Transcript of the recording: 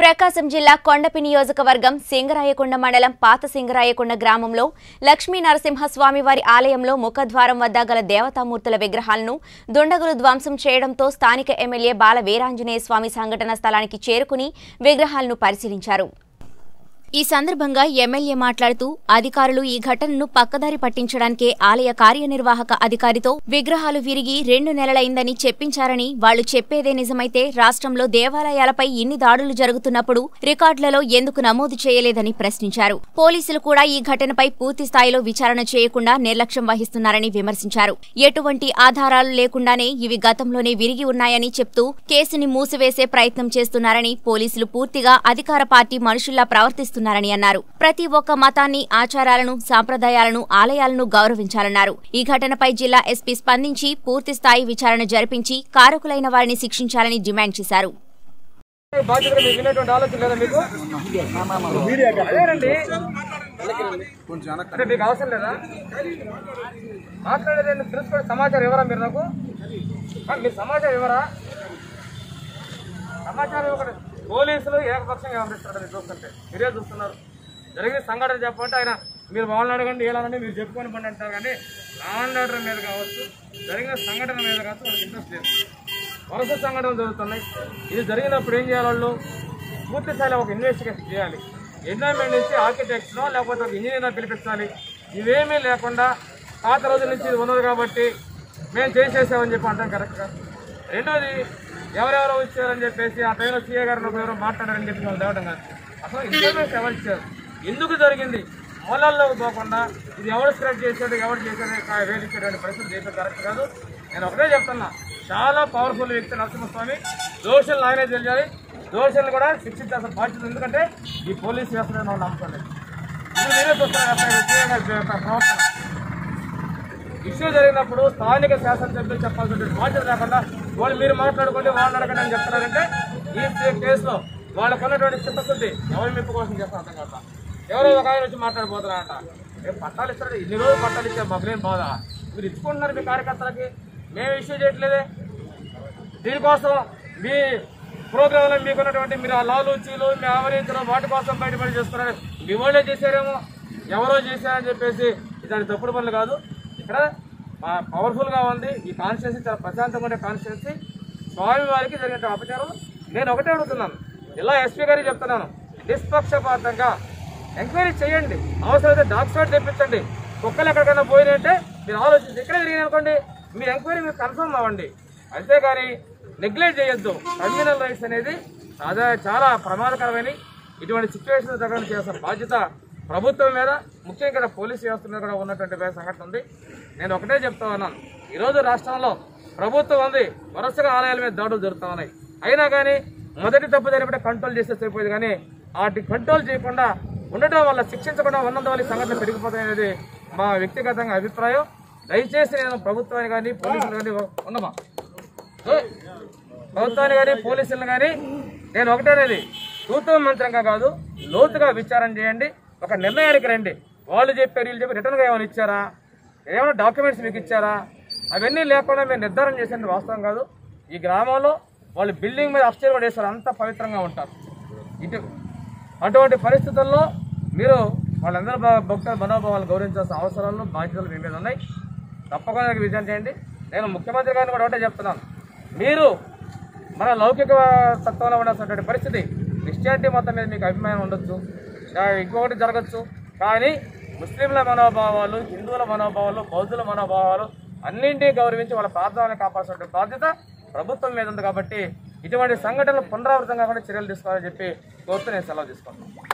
ప్రకాశం జిల్లా కొండపి నియోజకవర్గం సింగరాయకొండ మండలం పాత సింగరాయకొండ గ్రామంలో లక్ష్మీ నరసింహ స్వామి వారి ఆలయంలో ముఖద్వారం వద్ద గల దేవతామూర్తుల విగ్రహాలను దొండగలు ధ్వంసం చేయడంతో స్థానిక ఎమ్మెల్యే బాల వీరాంజనేయ స్వామి సంఘటన స్థలానికి చేరుకుని విగ్రహాలను పరిశీలించారు. ఈ సందర్భంగా ఎమ్మెల్యే మాట్లాడుతూ అధికారులు ఈ ఘటనను పక్కదారి పట్టించడానికే ఆలయ కార్యనిర్వాహక అధికారితో విగ్రహాలు విరిగి 2 నెలలైందని చెప్పించారని, వాళ్లు చెప్పేదే నిజమైతే రాష్ట్రంలో దేవాలయాలపై ఇన్ని దాడులు జరుగుతున్నప్పుడు రికార్డులలో ఎందుకు నమోదు చేయలేదని ప్రశ్నించారు. పోలీసులు కూడా ఈ ఘటనపై పూర్తి స్థాయిలో విచారణ చేయకుండా నిర్లక్ష్యం వహిస్తున్నారని విమర్శించారు. ఎటువంటి ఆధారాలు లేకుండానే ఇవి గతంలోనే విరిగి ఉన్నాయని చెప్తూ కేసుని మూసివేసే ప్రయత్నం చేస్తున్నారని, పోలీసులు పూర్తిగా అధికార పార్టీ మనుషుల్లా ప్రవర్తిస్తున్నారు. ప్రతి ఒక్క మతాన్ని, ఆచారాలను, సాంప్రదాయాలను, ఆలయాలను గౌరవించాలన్నారు. ఈ ఘటనపై జిల్లా ఎస్పీ స్పందించి పూర్తి స్థాయి విచారణ జరిపించి కారకులైన వారిని శిక్షించాలని డిమాండ్ చేశారు. పోలీసులు ఏకపక్షంగా వ్యవహరిస్తారని చూస్తుంటే మీరే చూస్తున్నారు. జరిగిన సంఘటన చెప్పంటే ఆయన మీరు మమ్మల్ని అడగండి, ఏలానండి మీరు చెప్పుకొని పండి అంటారు. కానీ లాండ్ ఆర్డర్ మీద కావచ్చు, జరిగిన సంఘటన మీద కావచ్చు వాళ్ళకి ఇంట్రెస్ట్ లేదు. వరుస సంఘటనలు జరుగుతున్నాయి. ఇది జరిగినప్పుడు ఏం చేయాలి? వాళ్ళు పూర్తి స్థాయిలో ఒక ఇన్వెస్టిగేషన్ చేయాలి. ఎన్విరాన్మెంట్ నుంచి ఆర్కిటెక్ట్నో లేకపోతే ఒక ఇంజనీర్నో పిలిపించాలి. ఇవేమీ లేకుండా పాత రోజుల నుంచి ఇది ఉన్నది కాబట్టి మేము చేసేసామని చెప్పి అంటాం కరెక్ట్గా. రెండోది, ఎవరెవరో వచ్చారని చెప్పేసి ఆ టైంలో సీఏ గారు ఎవరో మాట్లాడారని చెప్పి వాళ్ళు తేవడం కాదు. అసలు ఇన్ఫర్మేషన్ ఎవరు ఇచ్చారు, ఎందుకు జరిగింది, మూలాల్లోకి పోకుండా ఇది ఎవరు స్ప్రెడ్ చేశాడు, ఎవరు చేశాడు, వేధించేటువంటి పరిస్థితి చేయడం కరెక్ట్ కాదు. నేను ఒకటే చెప్తున్నా, చాలా పవర్ఫుల్ వ్యక్తి నరసింహస్వామి. దోషులను ఆయనే తెలియాలి, దోషులను కూడా శిక్షించాల్సిన బాధ్యత. ఎందుకంటే ఈ పోలీస్ వ్యవస్థ మనం నమ్ముకోలేదు. ఇప్పుడు నేనే చూస్తాను సీఏ గారి ప్రవర్తన. ఇష్యూ జరిగినప్పుడు స్థానిక శాసనసభ్యులు చెప్పాల్సిన బాధ్యత లేకుండా వాళ్ళు మీరు మాట్లాడుకోండి, వాళ్ళు అడగండి అని చెప్తున్నారంటే ఈ కేసులో వాళ్ళకు ఉన్నటువంటి చిత్తశుద్ధి ఎవరి మెప్పు కోసం చేస్తారు అర్థం కదా. ఎవరో ఒక ఆయన వచ్చి మాట్లాడిపోతున్నారంట. రేపు పట్టాలు ఇస్తారు, ఇన్ని రోజులు పట్టాలు ఇచ్చే మగ్గులేని బాధ మీరు ఇచ్చుకుంటున్నారు మీ కార్యకర్తలకి. మేము ఇష్యూ చేయట్లేదే, దీనికోసం మీ ప్రోగ్రాంలో మీకున్నటువంటి మీరు ఆ లాలూచీలు మీ ఆవరించడం వాటి కోసం బయటపడి చేస్తున్నారు. మీ వాళ్ళే చేశారేమో, ఎవరో చేశారని చెప్పేసి ఇలాంటి తప్పుడు పనులు కాదు. ఇక్కడ పవర్ఫుల్గా ఉంది ఈ కాన్స్టిట్యున్సీ, చాలా ప్రశాంతంగా ఉండే కాన్స్టిట్యున్సీ. స్వామివారికి జరిగిన అపచారం నేను ఒకటే అడుగుతున్నాను, ఇలా ఎస్పీ గారికి చెప్తున్నాను, నిష్పక్షపాతంగా ఎంక్వైరీ చేయండి. అవసరమైతే డాక్ షాట్ తెప్పించండి. కుక్కలు ఎక్కడికైనా పోయినంటే మీరు ఆలోచించి ఇక్కడే జరిగింది అనుకోండి, మీరు ఎంక్వైరీ మీరు కన్ఫర్మ్ అవ్వండి. అంతేగాని నెగ్లెక్ట్ చేయొద్దు. కమ్యూనల్ రైట్స్ అనేది చాలా ప్రమాదకరమైన ఇటువంటి సిచ్యువేషన్ దగ్గర చేసిన బాధ్యత ప్రభుత్వం మీద, ముఖ్యంగా ఇక్కడ పోలీస్ వ్యవస్థ మీద కూడా ఉన్నటువంటి సంఘటన ఉంది. నేను ఒకటే చెప్తా ఉన్నాను, ఈరోజు రాష్ట్రంలో ప్రభుత్వం ఉంది, వరుసగా ఆలయాల మీద దాడులు జరుగుతూ ఉన్నాయి. అయినా కానీ మొదటి తప్పు జరిగినప్పుడు కంట్రోల్ చేస్తే సరిపోయేది. కానీ వాటి కంట్రోల్ చేయకుండా ఉండటం వల్ల, శిక్షించకుండా ఉన్నందు వల్ల సంఘటన పెరిగిపోతాయి అనేది మా వ్యక్తిగతంగా అభిప్రాయం. దయచేసి నేను ప్రభుత్వాన్ని కానీ పోలీసులు కానీ ఉన్నామా ప్రభుత్వాన్ని కానీ పోలీసులను కానీ నేను ఒకటేనేది, తూతూ మంత్రంగా కాదు, లోతుగా విచారణ చేయండి, ఒక నిర్ణయానికి రండి. వాళ్ళు చెప్పారు, వీళ్ళు చెప్పి రిటర్న్గా ఏమైనా ఇచ్చారా, ఏమైనా డాక్యుమెంట్స్ మీకు ఇచ్చారా, అవన్నీ లేకుండా మీరు నిర్ధారణ చేసేది వాస్తవం కాదు. ఈ గ్రామంలో వాళ్ళు బిల్డింగ్ మీద అప్స్టేర్ కూడా వేస్తారు, అంత పవిత్రంగా ఉంటారు. అటువంటి పరిస్థితుల్లో మీరు వాళ్ళందరూ భక్తుల మనోభావాలు గౌరవించాల్సిన అవసరాలు, బాధ్యతలు మీ మీద ఉన్నాయి. తప్పకుండా విజయం చేయండి. నేను ముఖ్యమంత్రి గారిని కూడా ఒకటే చెప్తున్నాను, మీరు మన లౌకిక తత్వంలో ఉండాల్సినటువంటి పరిస్థితి, క్రిస్టియానిటీ మొత్తం మీద మీకు అభిమానం ఉండొచ్చు, ఇంకొకటి జరగచ్చు. కానీ ముస్లింల మనోభావాలు, హిందువుల మనోభావాలు, బౌద్ధుల మనోభావాలు అన్నింటినీ గౌరవించి వాళ్ళ ప్రార్థనలు కాపాల్సిన బాధ్యత ప్రభుత్వం మీద ఉంది. కాబట్టి ఇటువంటి సంఘటనలు పునరావృతం కాకుండా చర్యలు తీసుకోవాలని చెప్పి కోరుతూ నేను సెలవు తీసుకుంటున్నాను.